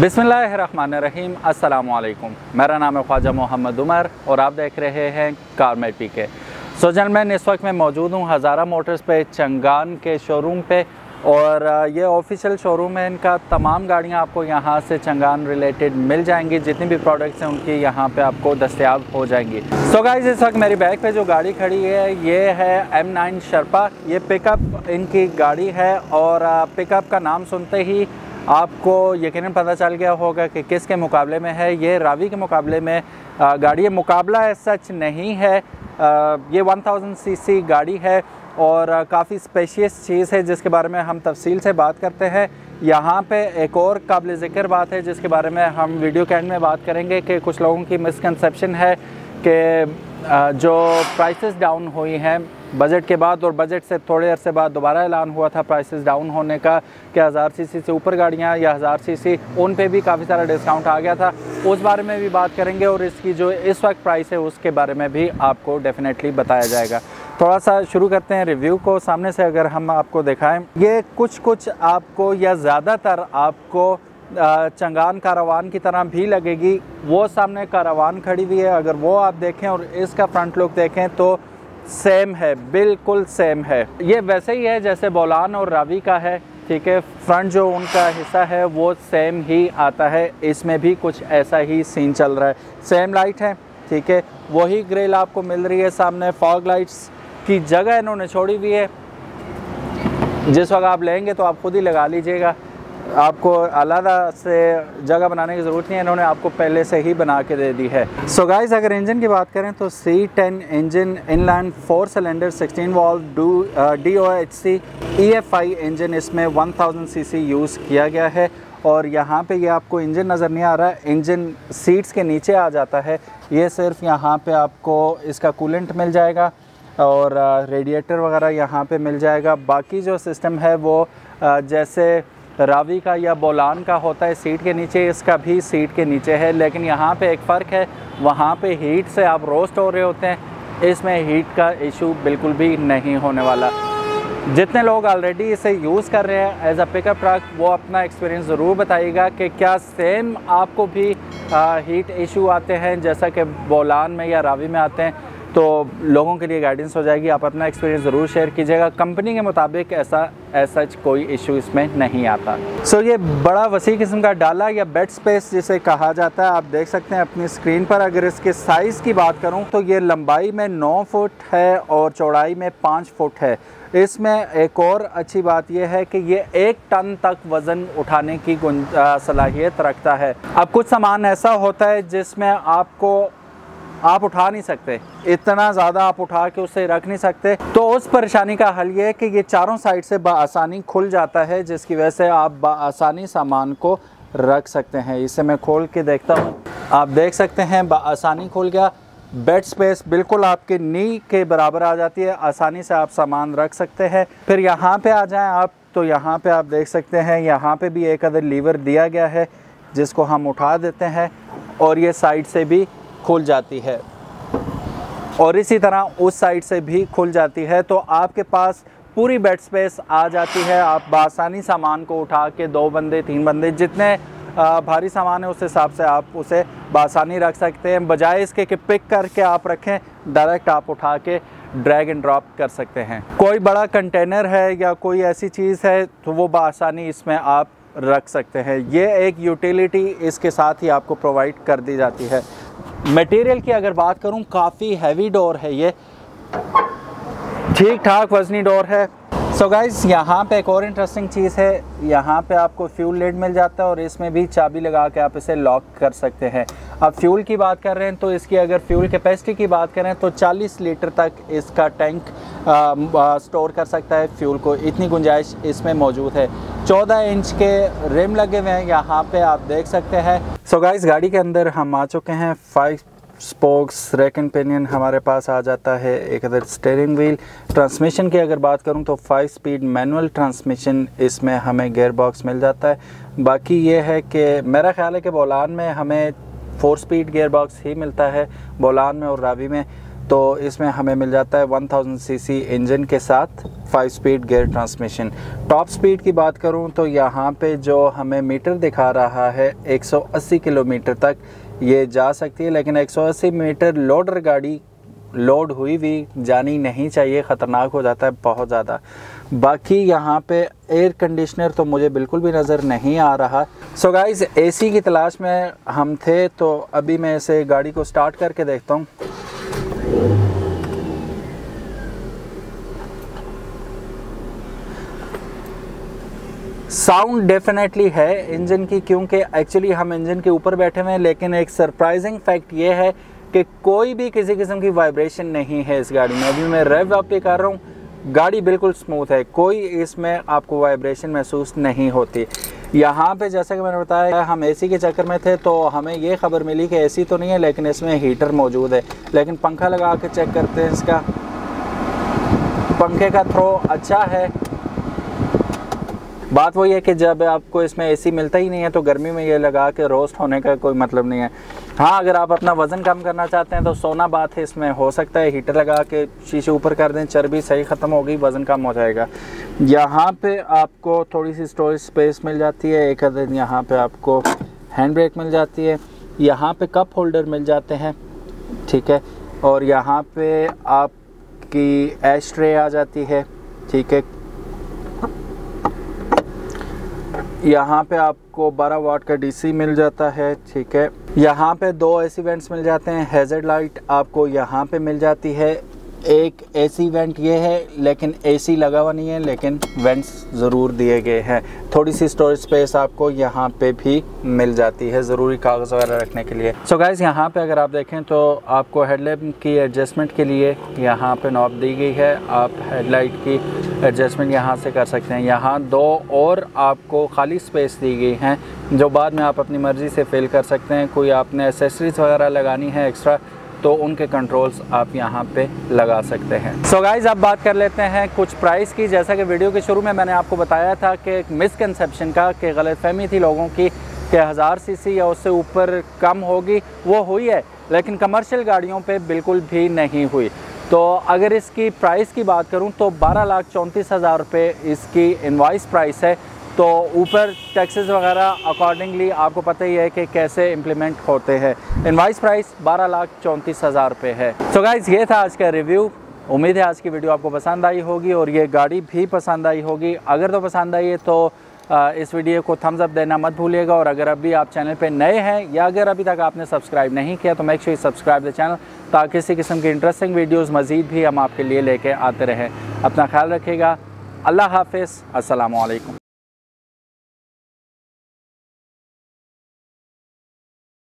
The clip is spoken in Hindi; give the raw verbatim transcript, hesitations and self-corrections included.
बिस्मिल्लाहिर्रहमानिर्रहीम, अस्सलामुअलैकुम। मेरा नाम है ख्वाजा मोहम्मद उमर और आप देख रहे हैं कार मेट पीके। सो जन इस वक्त मैं मौजूद हूँ हज़ारा मोटर्स पे, चंगान के शोरूम पे, और ये ऑफिशियल शोरूम है इनका। तमाम गाड़ियाँ आपको यहाँ से चंगान रिलेटेड मिल जाएंगी, जितनी भी प्रोडक्ट्स हैं उनकी यहाँ पे आपको दस्तयाब हो जाएंगी। सो गाइस, इस वक्त मेरी बैक पे जो गाड़ी खड़ी है ये है एम नाइन शर्पा। ये पिकअप इनकी गाड़ी है और पिकअप का नाम सुनते ही आपको यकीनन पता चल गया होगा कि किसके मुकाबले में है। ये रावी के मुकाबले में गाड़ी है। मुकाबला है सच नहीं है, ये वन थाउज़ेंड सीसी गाड़ी है और काफ़ी स्पेशियस चीज़ है, जिसके बारे में हम तफसील से बात करते हैं। यहाँ पे एक और काबिल ज़िक्र बात है जिसके बारे में हम वीडियो के एंड में बात करेंगे कि कुछ लोगों की मिसकंसेप्शन है कि जो प्राइसेस डाउन हुई हैं बजट के बाद और बजट से थोड़े अरसे बाद दोबारा ऐलान हुआ था प्राइसेस डाउन होने का कि हज़ार सीसी से ऊपर गाड़ियाँ या हज़ार सीसी उन पे भी काफ़ी सारा डिस्काउंट आ गया था, उस बारे में भी बात करेंगे और इसकी जो इस वक्त प्राइस है उसके बारे में भी आपको डेफिनेटली बताया जाएगा। थोड़ा सा शुरू करते हैं रिव्यू को। सामने से अगर हम आपको दिखाएं, ये कुछ कुछ आपको या ज़्यादातर आपको चंगान कारवान की तरह भी लगेगी। वो सामने कारवान खड़ी हुई है, अगर वो आप देखें और इसका फ्रंट लुक देखें तो सेम है, बिल्कुल सेम है। ये वैसे ही है जैसे बोलान और रावी का है, ठीक है। फ्रंट जो उनका हिस्सा है वो सेम ही आता है, इसमें भी कुछ ऐसा ही सीन चल रहा है। सेम लाइट है, ठीक है, वही ग्रिल आपको मिल रही है सामने। फॉग लाइट्स की जगह इन्होंने छोड़ी हुई है, जिस वक्त आप लेंगे तो आप खुद ही लगा लीजिएगा, आपको अलहदा से जगह बनाने की ज़रूरत नहीं है, इन्होंने आपको पहले से ही बना के दे दी है। सो गाइस, अगर इंजन की बात करें तो C ten engine, inline four cylinder, sixteen valve D O H C E F I engine, इसमें वन थाउज़ेंड सीसी यूज़ किया गया है। और यहाँ पे ये आपको इंजन नज़र नहीं आ रहा है, इंजन सीट्स के नीचे आ जाता है। ये सिर्फ यहाँ पे आपको इसका कूलेंट मिल जाएगा और रेडिएटर वगैरह यहाँ पे मिल जाएगा। बाकी जो सिस्टम है वो जैसे रावी का या बोलान का होता है सीट के नीचे, इसका भी सीट के नीचे है, लेकिन यहाँ पे एक फ़र्क है, वहाँ पे हीट से आप रोस्ट हो रहे होते हैं, इसमें हीट का इशू बिल्कुल भी नहीं होने वाला। जितने लोग ऑलरेडी इसे यूज़ कर रहे हैं एज अ पिकअप ट्रक, वो अपना एक्सपीरियंस ज़रूर बताइएगा कि क्या सेम आपको भी आ, हीट इशू आते हैं जैसा कि बोलान में या रावी में आते हैं। तो लोगों के लिए गाइडेंस हो जाएगी, आप अपना एक्सपीरियंस ज़रूर शेयर कीजिएगा। कंपनी के मुताबिक ऐसा ऐसा कोई इशू इसमें नहीं आता। सो so, ये बड़ा वसी किस्म का डाला या बेड स्पेस जिसे कहा जाता है, आप देख सकते हैं अपनी स्क्रीन पर। अगर इसके साइज़ की बात करूँ तो ये लंबाई में नौ फुट है और चौड़ाई में पाँच फुट है। इसमें एक और अच्छी बात यह है कि ये एक टन तक वज़न उठाने की सलाहियत रखता है। अब कुछ सामान ऐसा होता है जिसमें आपको आप उठा नहीं सकते, इतना ज़्यादा आप उठा के उसे रख नहीं सकते, तो उस परेशानी का हल ये है कि ये चारों साइड से बआसानी खुल जाता है, जिसकी वजह से आप बआसानी सामान को रख सकते हैं। इसे मैं खोल के देखता हूँ, आप देख सकते हैं बआसानी खुल गया। बेड स्पेस बिल्कुल आपके नी के बराबर आ जाती है, आसानी से आप सामान रख सकते हैं। फिर यहाँ पे आ जाएं आप तो यहाँ पे आप देख सकते हैं, यहाँ पे भी एक अदर लीवर दिया गया है जिसको हम उठा देते हैं और ये साइड से भी खुल जाती है और इसी तरह उस साइड से भी खुल जाती है। तो आपके पास पूरी बेड स्पेस आ जाती है, आप बआसानी सामान को उठा के दो बंदे तीन बंदे जितने भारी सामान है उस हिसाब से आप उसे बआसानी रख सकते हैं, बजाय इसके कि पिक करके आप रखें, डायरेक्ट आप उठा के ड्रैग एंड ड्रॉप कर सकते हैं। कोई बड़ा कंटेनर है या कोई ऐसी चीज़ है तो वो बआसानी इसमें आप रख सकते हैं। ये एक यूटिलिटी इसके साथ ही आपको प्रोवाइड कर दी जाती है। मटेरियल की अगर बात करूँ, काफ़ी हैवी डोर है, ये ठीक ठाक वजनी डोर है। सो गाइज़, यहाँ पे एक और इंटरेस्टिंग चीज़ है, यहाँ पे आपको फ्यूल लिड मिल जाता है और इसमें भी चाबी लगा के आप इसे लॉक कर सकते हैं। अब फ्यूल की बात कर रहे हैं तो इसकी अगर फ्यूल कैपेसिटी की बात करें तो चालीस लीटर तक इसका टैंक आ, आ, स्टोर कर सकता है फ्यूल को, इतनी गुंजाइश इसमें मौजूद है। चौदह इंच के रिम लगे हुए हैं यहाँ पे, आप देख सकते हैं। सो गाइज़, गाड़ी के अंदर हम आ चुके हैं। Five spokes rack and pinion हमारे पास आ जाता है, एक अदर स्टेयरिंग व्हील। ट्रांसमिशन की अगर बात करूं तो फाइव स्पीड मैनुअल ट्रांसमिशन, इसमें हमें गियर बॉक्स मिल जाता है। बाकी ये है कि मेरा ख्याल है कि बोलान में हमें फोर स्पीड गियर बॉक्स ही मिलता है, बोलान में और रावी में। तो इसमें हमें मिल जाता है one thousand C C engine के साथ five speed gear transmission. Top speed की बात करूं तो यहाँ पे जो हमें मीटर दिखा रहा है एक सौ अस्सी किलोमीटर तक ये जा सकती है, लेकिन एक सौ अस्सी मीटर लोडर गाड़ी लोड हुई भी जानी नहीं चाहिए, ख़तरनाक हो जाता है बहुत ज़्यादा। बाकी यहाँ पे एयर कंडीशनर तो मुझे बिल्कुल भी नज़र नहीं आ रहा। सो गाइस, एसी की तलाश में हम थे, तो अभी मैं इसे गाड़ी को स्टार्ट करके देखता हूँ। साउंड डेफिनेटली है इंजन की, क्योंकि एक्चुअली हम इंजन के ऊपर बैठे हुए हैं, लेकिन एक सरप्राइजिंग फैक्ट ये है कि कोई भी किसी किस्म की वाइब्रेशन नहीं है इस गाड़ी में। अभी मैं रेव अप भी कर रहा हूँ, गाड़ी बिल्कुल स्मूथ है, कोई इसमें आपको वाइब्रेशन महसूस नहीं होती। यहाँ पे जैसा कि मैंने बताया हम एसी के चक्कर में थे, तो हमें ये खबर मिली कि एसी तो नहीं है लेकिन इसमें हीटर मौजूद है। लेकिन पंखा लगा के चेक करते हैं इसका, पंखे का थ्रो अच्छा है। बात वही है कि जब आपको इसमें एसी मिलता ही नहीं है तो गर्मी में ये लगा के रोस्ट होने का कोई मतलब नहीं है। हाँ, अगर आप अपना वज़न कम करना चाहते हैं तो सोना बात है इसमें हो सकता है, हीटर लगा के शीशे ऊपर कर दें, चर्बी सही ख़त्म होगी, वज़न कम हो जाएगा। यहाँ पे आपको थोड़ी सी स्टोरेज स्पेस मिल जाती है, एक आध दिन यहाँ पर आपको हैंड ब्रेक मिल जाती है, यहाँ पर कप होल्डर मिल जाते हैं, ठीक है। और यहाँ पर आपकी एश ट्रे आ जाती है, ठीक है। यहाँ पे आपको बारह वाट का डीसी मिल जाता है, ठीक है। यहाँ पे दो एसी वेंट्स मिल जाते हैं, हैजर्ड लाइट आपको यहाँ पे मिल जाती है। एक एसी वेंट ये है, लेकिन एसी लगा हुआ नहीं है, लेकिन वेंट्स ज़रूर दिए गए हैं। थोड़ी सी स्टोरेज स्पेस आपको यहाँ पे भी मिल जाती है ज़रूरी कागज़ वगैरह रखने के लिए। सो गाइस, यहाँ पे अगर आप देखें तो आपको हेडलैम्प की एडजस्टमेंट के लिए यहाँ पे नॉब दी गई है, आप हेडलाइट की एडजस्टमेंट यहाँ से कर सकते हैं। यहाँ दो और आपको खाली स्पेस दी गई हैं जो बाद में आप अपनी मर्ज़ी से फिल कर सकते हैं। कोई आपने एसेसरीज़ वगैरह लगानी है एक्स्ट्रा तो उनके कंट्रोल्स आप यहाँ पे लगा सकते हैं। सो गाइज़, अब बात कर लेते हैं कुछ प्राइस की। जैसा कि वीडियो के शुरू में मैंने आपको बताया था कि एक मिसकंसेप्शन का कि गलतफहमी थी लोगों की कि हज़ार सीसी या उससे ऊपर कम होगी, वो हुई है लेकिन कमर्शियल गाड़ियों पे बिल्कुल भी नहीं हुई। तो अगर इसकी प्राइस की बात करूँ तो बारह लाख चौंतीस हज़ार रुपये इसकी इन्वाइस प्राइस है। तो ऊपर टैक्सेस वगैरह अकॉर्डिंगली आपको पता ही है कि कैसे इम्प्लीमेंट होते हैं। इनवाइस प्राइस बारह लाख चौंतीस हज़ार रुपये है। तो गाइज़, ये था आज का रिव्यू। उम्मीद है आज की वीडियो आपको पसंद आई होगी और ये गाड़ी भी पसंद आई होगी। अगर तो पसंद आई है तो इस वीडियो को थम्स अप देना मत भूलिएगा। और अगर अभी आप चैनल पे नए हैं या अगर अभी तक आपने सब्सक्राइब नहीं किया तो make sure subscribe the channel, ताकि इसी किस्म की इंटरेस्टिंग वीडियोज़ मज़ीद भी हम आपके लिए लेके आते रहें। अपना ख्याल रखिएगा। अल्लाह हाफिज़। अस्सलामु अलैकुम।